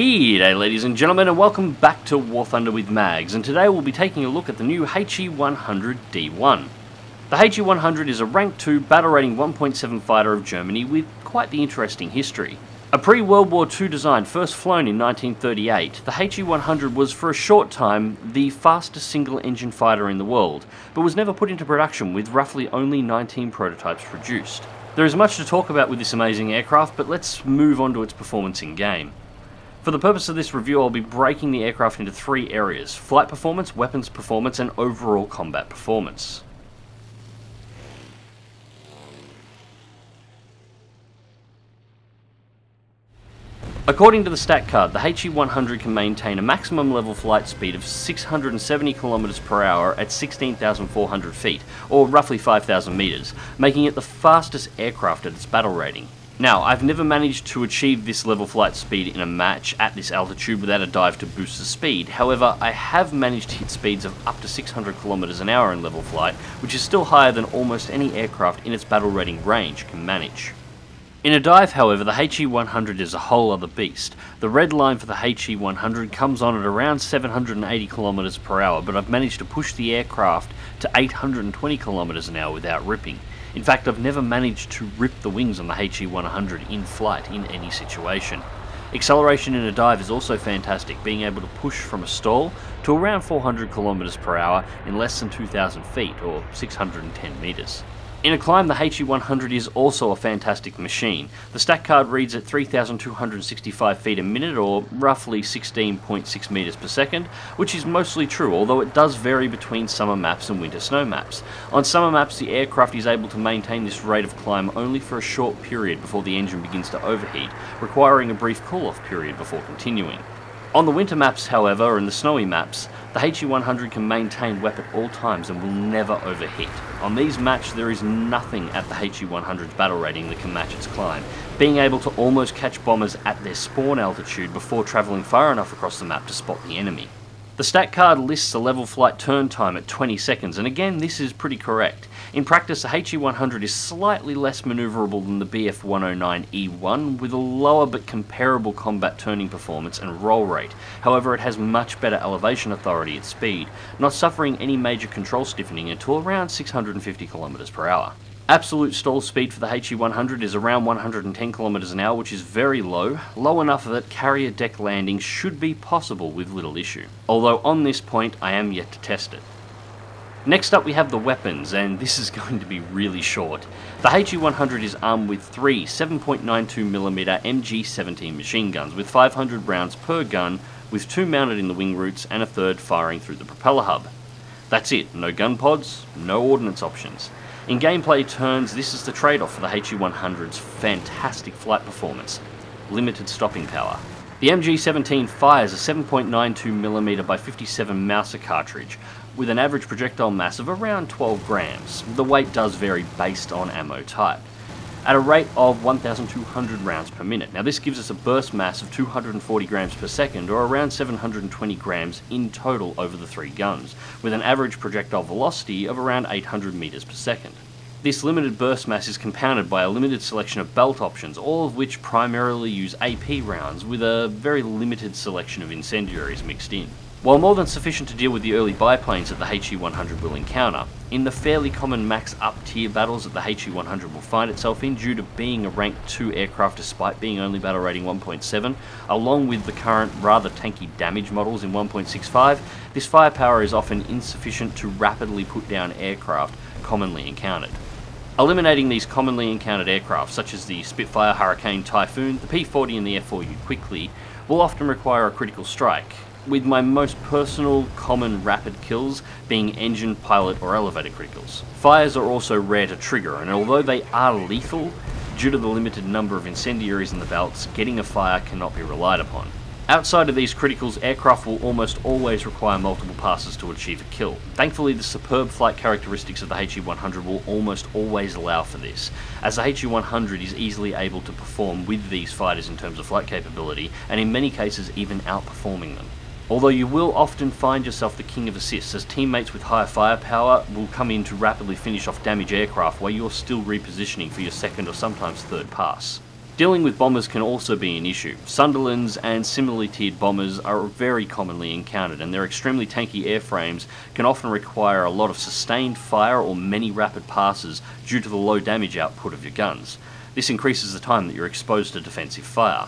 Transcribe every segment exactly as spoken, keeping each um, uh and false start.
G'day ladies and gentlemen, and welcome back to War Thunder with Mags, and today we'll be taking a look at the new H E one hundred D one. The H E one hundred is a rank two battle rating one point seven fighter of Germany with quite the interesting history. A pre-World War Two design first flown in nineteen thirty-eight, the H E one hundred was for a short time the fastest single engine fighter in the world, but was never put into production with roughly only nineteen prototypes produced. There is much to talk about with this amazing aircraft, but let's move on to its performance in game. For the purpose of this review, I'll be breaking the aircraft into three areas: flight performance, weapons performance, and overall combat performance. According to the stat card, the H E one hundred can maintain a maximum level flight speed of six hundred seventy kilometers per hour at sixteen thousand four hundred feet, or roughly five thousand meters, making it the fastest aircraft at its battle rating. Now, I've never managed to achieve this level flight speed in a match at this altitude without a dive to boost the speed. However, I have managed to hit speeds of up to six hundred kilometers an hour in level flight, which is still higher than almost any aircraft in its battle rating range can manage. In a dive, however, the H E one hundred is a whole other beast. The red line for the H E one hundred comes on at around seven hundred eighty kilometers per hour, but I've managed to push the aircraft to eight hundred twenty kilometers an hour without ripping. In fact, I've never managed to rip the wings on the H E one hundred in flight in any situation. Acceleration in a dive is also fantastic, being able to push from a stall to around four hundred kilometers per hour in less than two thousand feet, or six hundred ten meters. In a climb, the H E one hundred is also a fantastic machine. The stat card reads at three thousand two hundred sixty-five feet a minute, or roughly sixteen point six meters per second, which is mostly true, although it does vary between summer maps and winter snow maps. On summer maps, the aircraft is able to maintain this rate of climb only for a short period before the engine begins to overheat, requiring a brief cool-off period before continuing. On the winter maps, however, and the snowy maps, the H E one hundred can maintain W E P at all times and will never overheat. On these maps, there is nothing at the H E one hundred's battle rating that can match its climb, being able to almost catch bombers at their spawn altitude before travelling far enough across the map to spot the enemy. The stat card lists a level flight turn time at twenty seconds, and again, this is pretty correct. In practice, the H E one hundred is slightly less manoeuvrable than the Bf one oh nine E one, with a lower but comparable combat turning performance and roll rate. However, it has much better elevation authority at speed, not suffering any major control stiffening until around six hundred fifty kilometers per hour. Absolute stall speed for the H E one hundred is around one hundred ten kilometers an hour, which is very low, low enough that carrier deck landings should be possible with little issue. Although on this point, I am yet to test it. Next up we have the weapons, and this is going to be really short. The H E one hundred is armed with three seven point nine two millimeter M G seventeen machine guns with five hundred rounds per gun, with two mounted in the wing roots and a third firing through the propeller hub. That's it, no gun pods, no ordnance options. In gameplay turns, this is the trade-off for the H E one hundred's fantastic flight performance: limited stopping power. The M G seventeen fires a seven point nine two millimeter by fifty-seven Mauser cartridge, with an average projectile mass of around twelve grams. The weight does vary based on ammo type, at a rate of one thousand two hundred rounds per minute. Now this gives us a burst mass of two hundred forty grams per second, or around seven hundred twenty grams in total over the three guns, with an average projectile velocity of around eight hundred meters per second. This limited burst mass is compounded by a limited selection of belt options, all of which primarily use A P rounds, with a very limited selection of incendiaries mixed in. While more than sufficient to deal with the early biplanes that the H E one hundred will encounter, in the fairly common max up tier battles that the H E one hundred will find itself in due to being a rank two aircraft despite being only battle rating one point seven, along with the current rather tanky damage models in one point six five, this firepower is often insufficient to rapidly put down aircraft commonly encountered. Eliminating these commonly encountered aircraft, such as the Spitfire, Hurricane, Typhoon, the P forty and the F four U quickly, will often require a critical strike, with my most personal common rapid kills being engine, pilot or elevator criticals. Fires are also rare to trigger, and although they are lethal, due to the limited number of incendiaries in the belts, getting a fire cannot be relied upon. Outside of these criticals, aircraft will almost always require multiple passes to achieve a kill. Thankfully, the superb flight characteristics of the H E one hundred will almost always allow for this, as the H E one hundred is easily able to perform with these fighters in terms of flight capability, and in many cases even outperforming them. Although you will often find yourself the king of assists, as teammates with higher firepower will come in to rapidly finish off damaged aircraft while you're still repositioning for your second or sometimes third pass. Dealing with bombers can also be an issue. Sunderlands and similarly tiered bombers are very commonly encountered, and their extremely tanky airframes can often require a lot of sustained fire or many rapid passes due to the low damage output of your guns. This increases the time that you're exposed to defensive fire.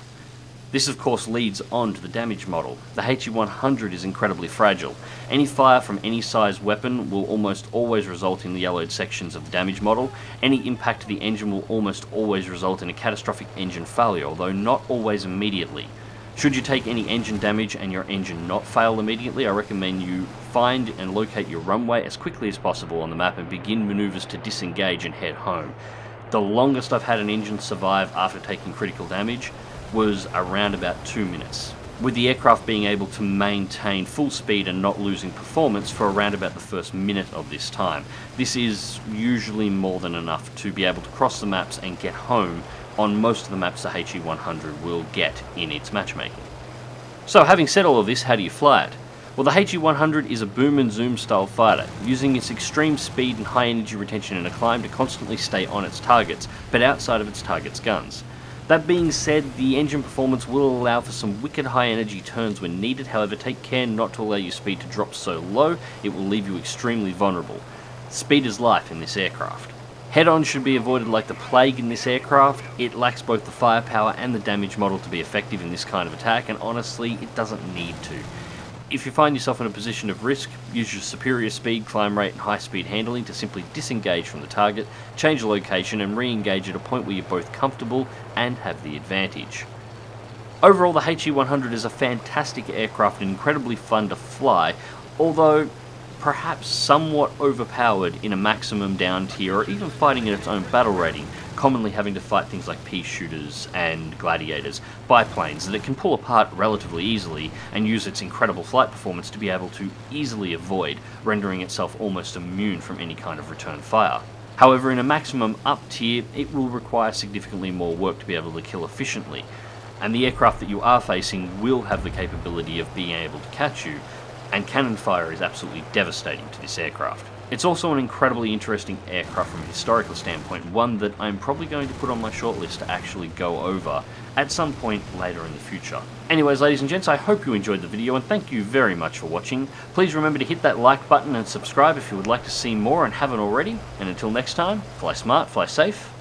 This of course leads on to the damage model. The H E one hundred is incredibly fragile. Any fire from any size weapon will almost always result in the yellowed sections of the damage model. Any impact to the engine will almost always result in a catastrophic engine failure, although not always immediately. Should you take any engine damage and your engine not fail immediately, I recommend you find and locate your runway as quickly as possible on the map and begin maneuvers to disengage and head home. The longest I've had an engine survive after taking critical damage was around about two minutes, with the aircraft being able to maintain full speed and not losing performance for around about the first minute of this time. This is usually more than enough to be able to cross the maps and get home on most of the maps the H E one hundred will get in its matchmaking. So having said all of this, how do you fly it? Well, the H E one hundred is a boom and zoom style fighter, using its extreme speed and high energy retention in a climb to constantly stay on its targets, but outside of its target's guns. That being said, the engine performance will allow for some wicked high energy turns when needed. However, take care not to allow your speed to drop so low, it will leave you extremely vulnerable. Speed is life in this aircraft. Head-on should be avoided like the plague in this aircraft. It lacks both the firepower and the damage model to be effective in this kind of attack, and honestly, it doesn't need to. If you find yourself in a position of risk, use your superior speed, climb rate and high speed handling to simply disengage from the target, change location and re-engage at a point where you're both comfortable and have the advantage. Overall, the H E one hundred is a fantastic aircraft and incredibly fun to fly, although perhaps somewhat overpowered in a maximum down tier or even fighting in its own battle rating, commonly having to fight things like pea shooters and gladiators, biplanes that it can pull apart relatively easily and use its incredible flight performance to be able to easily avoid, rendering itself almost immune from any kind of return fire. However, in a maximum up tier, it will require significantly more work to be able to kill efficiently, and the aircraft that you are facing will have the capability of being able to catch you, and cannon fire is absolutely devastating to this aircraft. It's also an incredibly interesting aircraft from a historical standpoint, one that I'm probably going to put on my shortlist to actually go over at some point later in the future. Anyways, ladies and gents, I hope you enjoyed the video and thank you very much for watching. Please remember to hit that like button and subscribe if you would like to see more and haven't already. And until next time, fly smart, fly safe,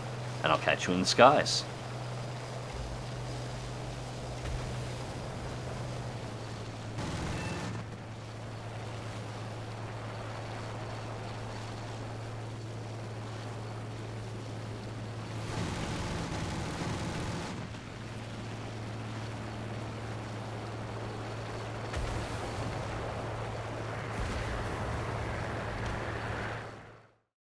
and I'll catch you in the skies.